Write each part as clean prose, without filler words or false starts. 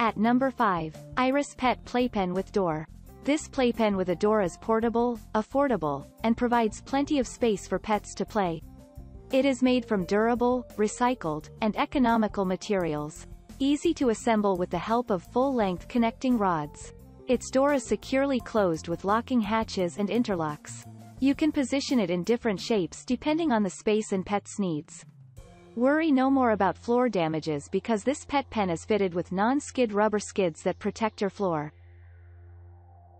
At number 5, Iris Pet Playpen with Door. This playpen with a door is portable, affordable, and provides plenty of space for pets to play. It is made from durable, recycled, and economical materials. Easy to assemble with the help of full-length connecting rods. Its door is securely closed with locking hatches and interlocks. You can position it in different shapes depending on the space and pet's needs. Worry no more about floor damages because this pet pen is fitted with non-skid rubber skids that protect your floor.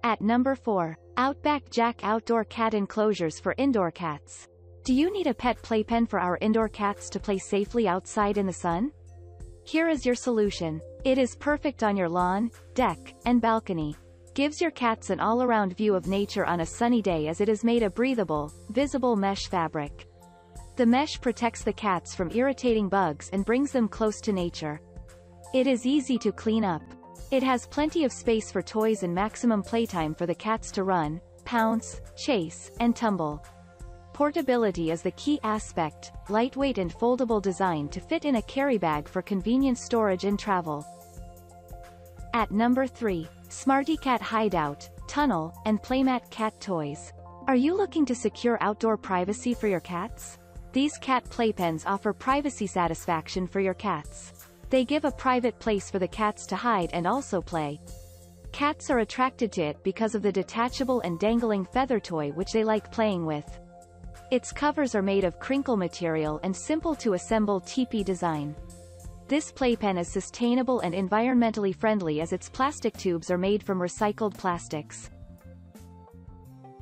At number 4, Outback Jack Outdoor Cat Enclosures for Indoor Cats. Do you need a pet playpen for our indoor cats to play safely outside in the sun? Here is your solution. It is perfect on your lawn, deck, and balcony. Gives your cats an all-around view of nature on a sunny day as it is made of breathable, visible mesh fabric. The mesh protects the cats from irritating bugs and brings them close to nature. It is easy to clean up. It has plenty of space for toys and maximum playtime for the cats to run, pounce, chase, and tumble. Portability is the key aspect, lightweight and foldable design to fit in a carry bag for convenient storage and travel. At number 3, SmartyKat Hideout, Tunnel, and Playmat Cat Toys. Are you looking to secure outdoor privacy for your cats? These cat playpens offer privacy satisfaction for your cats. They give a private place for the cats to hide and also play. Cats are attracted to it because of the detachable and dangling feather toy which they like playing with. Its covers are made of crinkle material and simple to assemble teepee design. This playpen is sustainable and environmentally friendly as its plastic tubes are made from recycled plastics.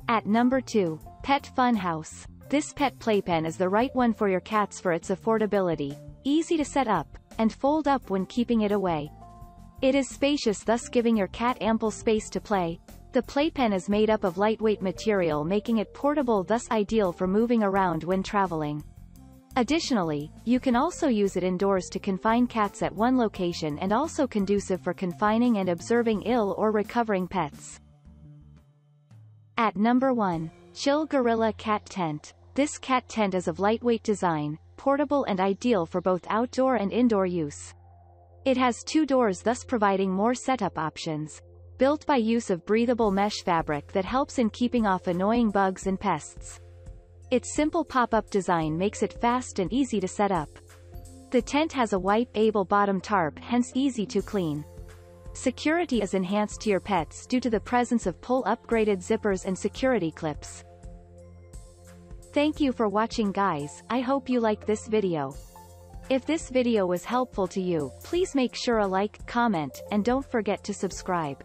At number 2, Pet Fun House. This pet playpen is the right one for your cats for its affordability, easy to set up, and fold up when keeping it away. It is spacious, thus giving your cat ample space to play. The playpen is made up of lightweight material, making it portable, thus ideal for moving around when traveling. Additionally, you can also use it indoors to confine cats at one location and also conducive for confining and observing ill or recovering pets. At number 1, Chill Gorilla Cat Tent. This cat tent is of lightweight design, portable and ideal for both outdoor and indoor use. It has 2 doors, thus providing more setup options. Built by use of breathable mesh fabric that helps in keeping off annoying bugs and pests. Its simple pop-up design makes it fast and easy to set up. The tent has a white able bottom tarp, hence easy to clean. Security is enhanced to your pets due to the presence of pull-upgraded zippers and security clips. Thank you for watching, guys. I hope you like this video. If this video was helpful to you, please make sure a like, comment, and don't forget to subscribe.